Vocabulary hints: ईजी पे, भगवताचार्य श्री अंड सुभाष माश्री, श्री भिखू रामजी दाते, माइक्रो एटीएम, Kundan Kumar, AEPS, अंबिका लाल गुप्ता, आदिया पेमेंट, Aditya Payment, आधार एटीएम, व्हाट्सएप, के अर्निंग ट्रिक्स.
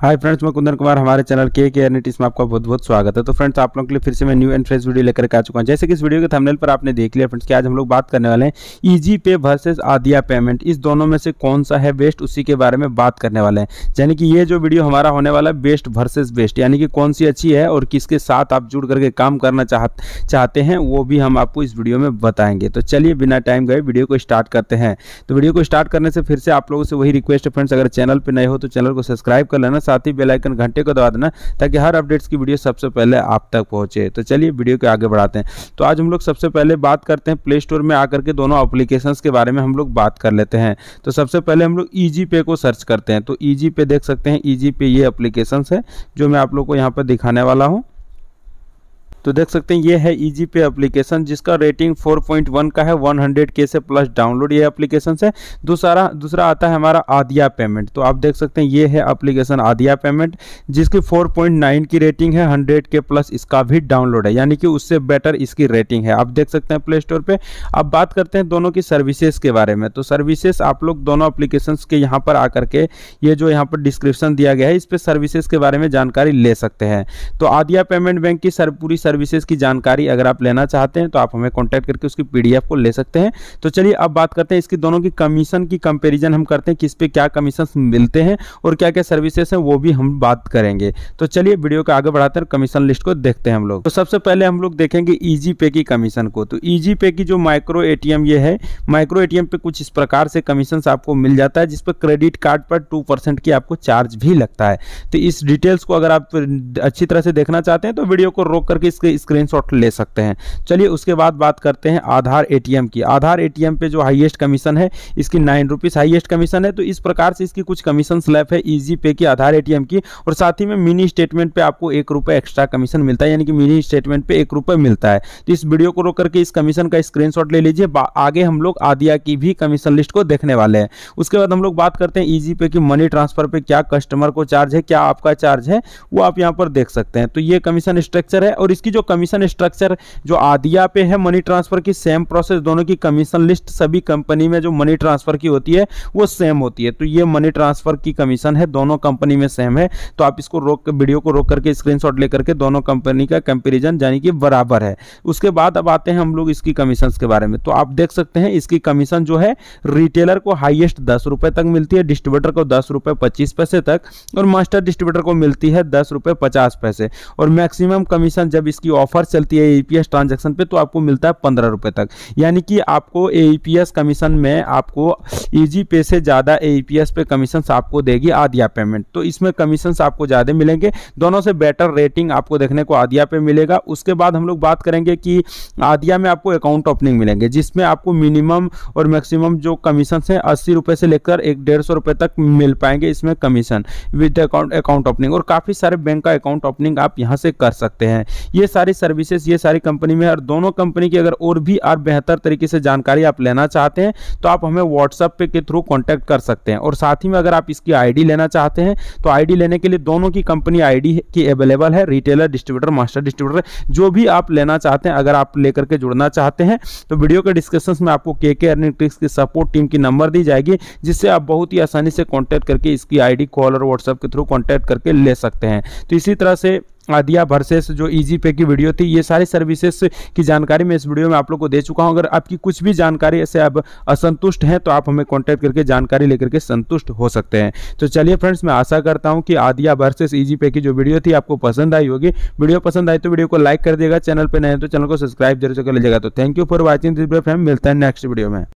Hi friends, मैं कुंदन कुमार। हमारे channel के अर्निंग ट्रिक्स में आपका बहुत बहुत स्वागत है। तो फ्रेंड्स, आप लोगों के लिए फिर से मैं न्यू एंड फ्रेश वीडियो लेकर आ चुका हूं। जैसे कि इस वीडियो के थंबनेल पर आपने देख लिया फ्रेंड्स कि आज हम लोग बात करने वाले हैं ईजी पे वर्सेस आदिया पेमेंट, इस दोनों में से कौन सा है बेस्ट, उसी के बारे में बात करने वाले हैं। यानी कि ये जो वीडियो हमारा होने वाला है बेस्ट वर्सेस बेस्ट, यानी कि कौन सी अच्छी है और किसके साथ आप जुड़ करके काम करना चाहते हैं, वो भी हम आपको इस वीडियो में बताएंगे। तो चलिए बिना टाइम गए वीडियो को स्टार्ट करते हैं। तो वीडियो को स्टार्ट करने से फिर से आप लोगों से वही रिक्वेस्ट है फ्रेंड्स, अगर चैनल पर नए हो तो चैनल को सब्सक्राइब कर लेना, साथ ही बेल आइकन घंटे को दबा देना ताकि हर अपडेट्स की वीडियो सबसे पहले आप तक पहुंचे। तो चलिए वीडियो को आगे बढ़ाते हैं। तो आज हम लोग सबसे पहले बात करते हैं प्ले स्टोर में आकर के दोनों एप्लीकेशंस के बारे में हम लोग बात कर लेते हैं। तो सबसे पहले हम लोग ईजी पे को सर्च करते हैं। तो ईजी पे देख सकते हैं, ईजी पे ये एप्लीकेशंस है जो मैं आप लोग को यहाँ पर दिखाने वाला हूँ। तो देख सकते हैं ये है ईजी पे एप्लीकेशन जिसका रेटिंग 4.1 का है, 100K से प्लस डाउनलोड ये एप्लीकेशन है। दूसरा आता है हमारा आदिया पेमेंट। तो आप देख सकते हैं ये है एप्लीकेशन आदिया पेमेंट जिसकी 4.9 की रेटिंग है, 100K प्लस इसका भी डाउनलोड है, यानी कि उससे बेटर इसकी रेटिंग है। आप देख सकते हैं प्ले स्टोर पर। अब बात करते हैं दोनों की सर्विसेज के बारे में। तो सर्विसेज आप लोग दोनों एप्लीकेशन के यहाँ पर आकर के ये जो यहाँ पर डिस्क्रिप्शन दिया गया है इस पर सर्विसेज के बारे में जानकारी ले सकते हैं। तो आदिया पेमेंट बैंक की पूरी सर्विसेज की जानकारी अगर आप लेना चाहते हैं तो आप हमें कांटेक्ट करके उसकी पीडीएफ को ले सकते हैं। तो चलिए अब बात करते हैं इसकी दोनों की कमीशन की कंपैरिजन हम करते हैं, किस पे क्या कमीशन मिलते हैं और क्या क्या सर्विसेज हैं वो भी हम बात करेंगे। तो चलिए वीडियो को आगे बढ़ाते हैं, कमीशन लिस्ट को देखते हैं हम लोग। तो सबसे पहले हम लोग देखेंगे ईजी पे की कमीशन को। तो ईजी पे की जो माइक्रो एटीएम ये है, माइक्रो एटीएम पे कुछ इस प्रकार से कमीशन आपको मिल जाता है जिस पर क्रेडिट कार्ड पर 2% की आपको चार्ज भी लगता है। तो इस डिटेल्स को अगर आप अच्छी तरह से देखना चाहते हैं तो वीडियो को रोक करके स्क्रीनशॉट ले सकते हैं। चलिए उसके बाद बात करते हैं आधार एटीएम की। आधार एटीएम पे जो हाईएस्ट कमीशन है इसकी 9 रुपीस हाईएस्ट कमीशन है। तो इस प्रकार से इसकी कुछ कमीशन स्लैब है ईजी पे की, आधार एटीएम की, और साथ ही में मिनी स्टेटमेंट पे आपको 1 रुपये एक्स्ट्रा कमीशन मिलता है, यानी कि मिनी स्टेटमेंट पे 1 रुपये मिलता है। तो इस वीडियो को रोक करके इस कमीशन का स्क्रीनशॉट ले लीजिए। आगे हम लोग आदिया की भी कमीशन लिस्ट को देखने वाले हैं। उसके बाद हम लोग बात करते हैं ईजी पे की मनी ट्रांसफर पे क्या कस्टमर को चार्ज है, क्या आपका चार्ज है, वो आप यहाँ पर देख सकते हैं। तो ये कमीशन स्ट्रक्चर है और इसकी जो कमीशन स्ट्रक्चर जो आदिया पे है मनी ट्रांसफर की, सेम प्रोसेस दोनों की कमीशन लिस्ट सभी कंपनी में जो मनी ट्रांसफर की होती है वो सेम होती है। तो ये मनी ट्रांसफर की कमीशन है, दोनों कंपनी में सेम है। तो आप इसको वीडियो को रोक करके स्क्रीनशॉट लेकर के दोनों कंपनी का कंपेरिजन यानी कि बराबर है। उसके बाद अब आते हैं हम लोग इसकी कमीशन के बारे में। तो आप देख सकते हैं इसकी कमीशन जो है रिटेलर को हाइएस्ट 10 रुपये तक मिलती है, डिस्ट्रीब्यूटर को 10 रुपये 25 पैसे तक, और मास्टर डिस्ट्रीब्यूटर को मिलती है 10 रुपये 50 पैसे, और मैक्सिमम कमीशन जब इसकी ऑफर चलती है AEPS ट्रांजैक्शन पे तो आपको मिलता है 15 रुपये तक। यानी कि आपको AEPS कमीशन में आपको ईजी पे से ज़्यादा AEPS पे कमीशंस आपको देगी आदिया पेमेंट। तो इसमें कमीशंस आपको ज़्यादा मिलेंगे, दोनों से बेटर रेटिंग आपको देखने को आदिया पे मिलेगा। उसके बाद हम लोग बात करेंगे कि आदिया में आपको अकाउंट ओपनिंग मिलेंगे जिसमें आपको मिनिमम और मैक्सिमम जो कमीशंस हैं 80 रुपये से लेकर 150 रुपये तक मिल पाएंगे इसमें कमीशन विद अकाउंट ओपनिंग, और काफ़ी सारे बैंक का अकाउंट ओपनिंग आप यहाँ से कर सकते हैं। ये सारी सर्विसेज ये सारी कंपनी में, और दोनों कंपनी की अगर और भी आप बेहतर तरीके से जानकारी आप लेना चाहते हैं तो आप हमें व्हाट्सएप पे के थ्रू कांटेक्ट कर सकते हैं। और साथ ही में अगर आप इसकी आईडी लेना चाहते हैं तो आईडी लेने के लिए दोनों की कंपनी आईडी की अवेलेबल है, रिटेलर, डिस्ट्रीब्यूटर, मास्टर डिस्ट्रीब्यूटर, जो भी आप लेना चाहते हैं। अगर आप लेकर के जुड़ना चाहते हैं तो वीडियो के डिस्क्रिप्शन में आपको के अर्निंग ट्रिक्स की सपोर्ट टीम की नंबर दी जाएगी जिससे आप बहुत ही आसानी से कॉन्टैक्ट करके इसकी आईडी कॉल और व्हाट्सएप के थ्रू कॉन्टैक्ट करके ले सकते हैं। तो इसी तरह से आदिया वर्सेस जो ईजी पे की वीडियो थी, ये सारी सर्विसेज की जानकारी मैं इस वीडियो में आप लोग को दे चुका हूं। अगर आपकी कुछ भी जानकारी से आप असंतुष्ट हैं तो आप हमें कांटेक्ट करके जानकारी लेकर के संतुष्ट हो सकते हैं। तो चलिए फ्रेंड्स, मैं आशा करता हूं कि आदिया वर्सेस ईजी पे की जो वीडियो थी आपको पसंद आई होगी। वीडियो पसंद आई तो वीडियो को लाइक कर देगा, चैनल पर नए तो चैनल को सब्सक्राइब जरूर कर लीजिएगा। तो thank you for watching this video friends, मिलता है नेक्स्ट वीडियो में।